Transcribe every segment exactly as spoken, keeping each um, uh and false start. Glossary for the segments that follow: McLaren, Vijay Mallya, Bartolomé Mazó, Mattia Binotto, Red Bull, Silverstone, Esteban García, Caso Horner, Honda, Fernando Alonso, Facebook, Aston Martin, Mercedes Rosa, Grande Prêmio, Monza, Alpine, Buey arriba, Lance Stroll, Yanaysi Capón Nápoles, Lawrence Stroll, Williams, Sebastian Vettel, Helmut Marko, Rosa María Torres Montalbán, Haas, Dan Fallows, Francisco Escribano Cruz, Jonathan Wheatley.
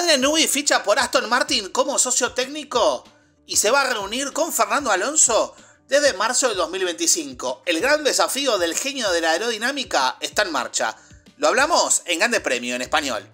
Adrian Newey ficha por Aston Martin como socio técnico y se va a reunir con Fernando Alonso desde marzo del dos mil veinticinco. El gran desafío del genio de la aerodinámica está en marcha. Lo hablamos en Grande Prêmio en español.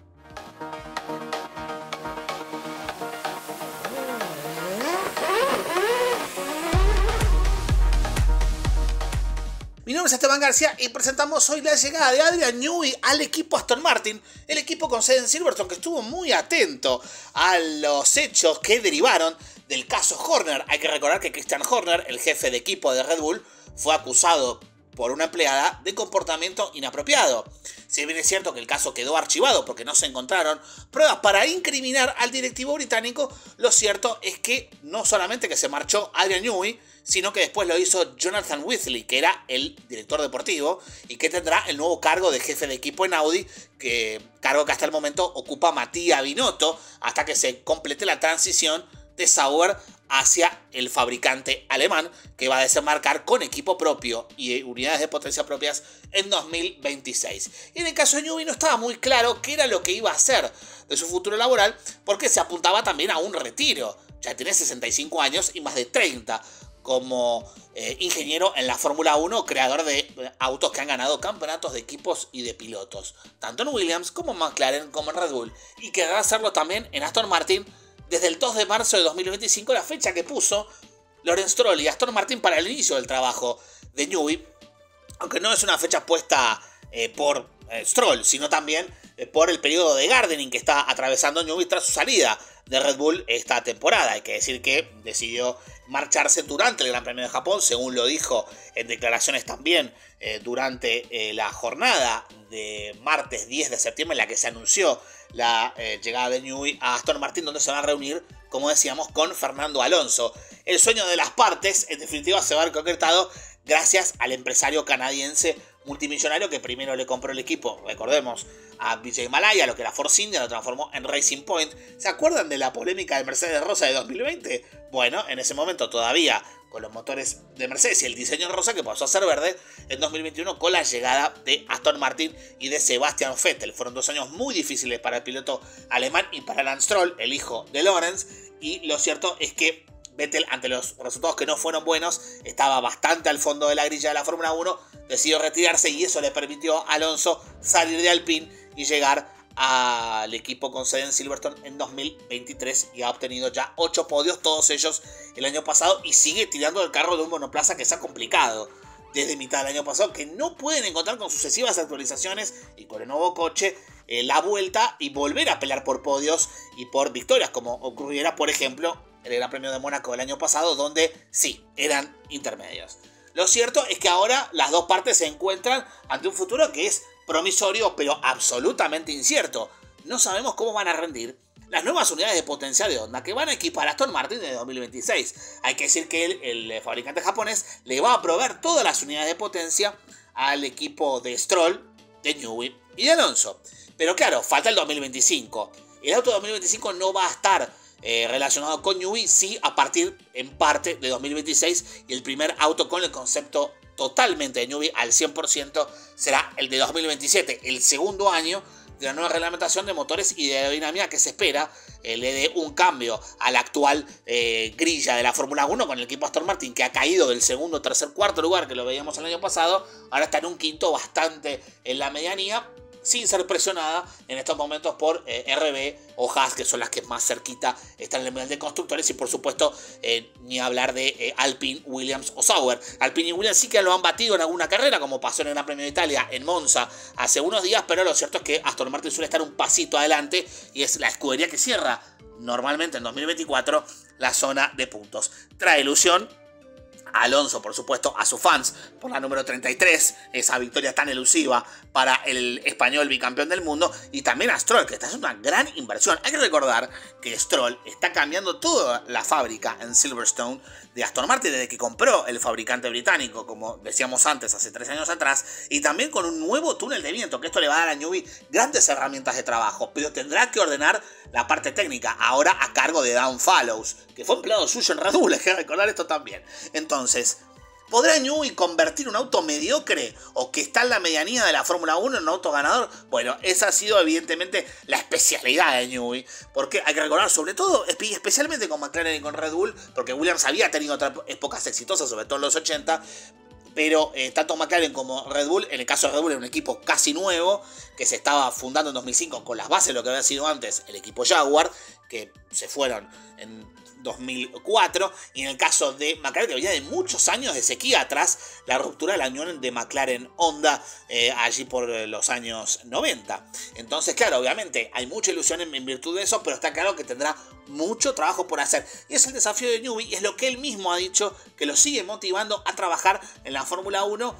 Mi nombre es Esteban García y presentamos hoy la llegada de Adrian Newey al equipo Aston Martin, el equipo con sede en Silverstone que estuvo muy atento a los hechos que derivaron del caso Horner. Hay que recordar que Christian Horner, el jefe de equipo de Red Bull, fue acusado por una empleada de comportamiento inapropiado. Si bien es cierto que el caso quedó archivado porque no se encontraron pruebas para incriminar al directivo británico, lo cierto es que no solamente que se marchó Adrian Newey, sino que después lo hizo Jonathan Wheatley, que era el director deportivo y que tendrá el nuevo cargo de jefe de equipo en Audi, que, cargo que hasta el momento ocupa Mattia Binotto, hasta que se complete la transición de Sauber hacia el fabricante alemán, que va a desembarcar con equipo propio y unidades de potencia propias en dos mil veintiséis. Y en el caso de Newey no estaba muy claro qué era lo que iba a hacer de su futuro laboral, porque se apuntaba también a un retiro. Ya tiene sesenta y cinco años y más de treinta como eh, ingeniero en la Fórmula uno, creador de autos que han ganado campeonatos de equipos y de pilotos, tanto en Williams como en McLaren como en Red Bull, y querrá hacerlo también en Aston Martin desde el dos de marzo de dos mil veinticinco, la fecha que puso Lawrence Stroll y Aston Martin para el inicio del trabajo de Newey, aunque no es una fecha puesta eh, por eh, Stroll, sino también eh, por el periodo de gardening que está atravesando Newey tras su salida de Red Bull esta temporada. Hay que decir que decidió marcharse durante el Gran Premio de Japón, según lo dijo en declaraciones también eh, durante eh, la jornada de martes diez de septiembre en la que se anunció la eh, llegada de Newey a Aston Martin, donde se va a reunir, como decíamos, con Fernando Alonso. El sueño de las partes, en definitiva, se va a ver concretado gracias al empresario canadiense multimillonario que primero le compró el equipo, recordemos, a Vijay Mallya, lo que la Force India lo transformó en Racing Point. ¿Se acuerdan de la polémica del Mercedes Rosa de dos mil veinte? Bueno, en ese momento todavía con los motores de Mercedes y el diseño rosa que pasó a ser verde en dos mil veintiuno con la llegada de Aston Martin y de Sebastian Vettel. Fueron dos años muy difíciles para el piloto alemán y para Lance Stroll, el hijo de Lawrence, y lo cierto es que Vettel, ante los resultados que no fueron buenos, estaba bastante al fondo de la grilla de la Fórmula uno, decidió retirarse y eso le permitió a Alonso salir de Alpine y llegar al equipo con sede en Silverstone en dos mil veintitrés, y ha obtenido ya ocho podios, todos ellos el año pasado, y sigue tirando del carro de un monoplaza que se ha complicado desde mitad del año pasado, que no pueden encontrar con sucesivas actualizaciones y con el nuevo coche eh, la vuelta y volver a pelear por podios y por victorias, como ocurriera por ejemplo en el Gran Premio de Mónaco del año pasado, donde sí, eran intermedios. Lo cierto es que ahora las dos partes se encuentran ante un futuro que es promisorio, pero absolutamente incierto. No sabemos cómo van a rendir las nuevas unidades de potencia de Honda que van a equipar a Aston Martin de dos mil veintiséis. Hay que decir que el, el fabricante japonés le va a proveer todas las unidades de potencia al equipo de Stroll, de Newey y de Alonso. Pero claro, falta el dos mil veinticinco. El auto dos mil veinticinco no va a estar Eh, relacionado con Newey, sí, a partir en parte de dos mil veintiséis, y el primer auto con el concepto totalmente de Newey al cien por ciento será el de dos mil veintisiete, el segundo año de la nueva reglamentación de motores y de aerodinámica que se espera eh, le dé un cambio a la actual eh, grilla de la Fórmula uno, con el equipo Aston Martin que ha caído del segundo, tercer, cuarto lugar que lo veíamos el año pasado, ahora está en un quinto bastante en la medianía, sin ser presionada en estos momentos por eh, R B o Haas, que son las que más cerquita están en el nivel de constructores, y por supuesto eh, ni hablar de eh, Alpine, Williams o Sauber. Alpine y Williams sí que lo han batido en alguna carrera, como pasó en el Gran Premio de Italia en Monza hace unos días, pero lo cierto es que Aston Martin suele estar un pasito adelante y es la escudería que cierra normalmente en dos mil veinticuatro la zona de puntos. Trae ilusión Alonso, por supuesto, a sus fans por la número treinta y tres, esa victoria tan elusiva para el español bicampeón del mundo, y también a Stroll, que está haciendo una gran inversión. Hay que recordar que Stroll está cambiando toda la fábrica en Silverstone de Aston Martin desde que compró el fabricante británico, como decíamos antes, hace tres años atrás, y también con un nuevo túnel de viento, que esto le va a dar a Newey grandes herramientas de trabajo, pero tendrá que ordenar la parte técnica, ahora a cargo de Dan Fallows, que fue empleado suyo en Red Bull, hay que recordar esto también. Entonces, Entonces, ¿Podrá Newey convertir un auto mediocre o que está en la medianía de la Fórmula uno en un auto ganador? Bueno, esa ha sido evidentemente la especialidad de Newey, porque hay que recordar, sobre todo, especialmente con McLaren y con Red Bull, porque Williams había tenido otras épocas exitosas, sobre todo en los ochenta, pero eh, tanto McLaren como Red Bull, en el caso de Red Bull era un equipo casi nuevo, que se estaba fundando en dos mil cinco con las bases de lo que había sido antes el equipo Jaguar, que se fueron en dos mil cuatro, y en el caso de McLaren, que venía de muchos años de sequía atrás, la ruptura de la unión de McLaren-Honda eh, allí por los años noventa. Entonces, claro, obviamente hay mucha ilusión en, en virtud de eso, pero está claro que tendrá mucho trabajo por hacer. Y es el desafío de Newey, y es lo que él mismo ha dicho, que lo sigue motivando a trabajar en la Fórmula uno.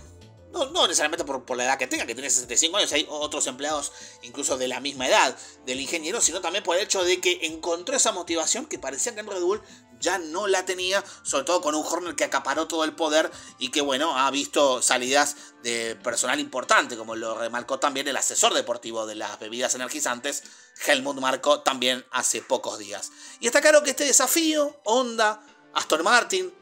No, no necesariamente por, por la edad que tenga, que tiene sesenta y cinco años, hay otros empleados incluso de la misma edad del ingeniero, sino también por el hecho de que encontró esa motivación que parecía que en Red Bull ya no la tenía, sobre todo con un Horner que acaparó todo el poder y que, bueno, ha visto salidas de personal importante, como lo remarcó también el asesor deportivo de las bebidas energizantes, Helmut Marko, también hace pocos días. Y está claro que este desafío, Honda, Aston Martin,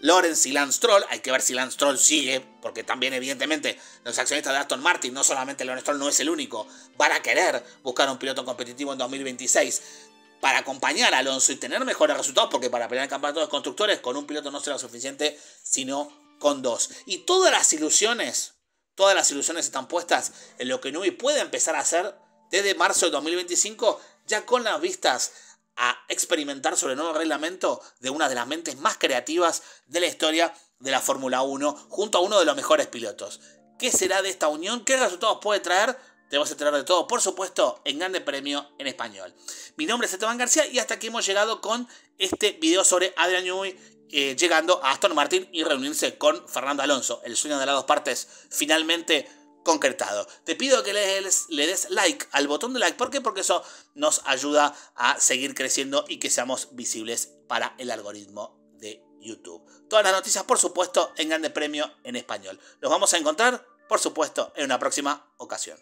Lawrence y Lance Stroll, hay que ver si Lance Stroll sigue, porque también evidentemente los accionistas de Aston Martin, no solamente Lawrence Stroll no es el único, van a querer buscar un piloto competitivo en dos mil veintiséis para acompañar a Alonso y tener mejores resultados, porque para pelear el campeonato de los constructores con un piloto no será suficiente, sino con dos. Y todas las ilusiones, todas las ilusiones están puestas en lo que Newey puede empezar a hacer desde marzo de dos mil veinticinco, ya con las vistas a experimentar sobre el nuevo reglamento de una de las mentes más creativas de la historia de la Fórmula uno, junto a uno de los mejores pilotos. ¿Qué será de esta unión? ¿Qué resultados puede traer? Te vas a enterar de todo, por supuesto, en Grande Premio en Español. Mi nombre es Esteban García y hasta aquí hemos llegado con este video sobre Adrian Newey eh, llegando a Aston Martin y reunirse con Fernando Alonso. El sueño de las dos partes finalmente concretado. Te pido que le, le des like al botón de like. ¿Por qué? Porque eso nos ayuda a seguir creciendo y que seamos visibles para el algoritmo de YouTube. Todas las noticias, por supuesto, en Grande Premio en Español. Nos vamos a encontrar, por supuesto, en una próxima ocasión.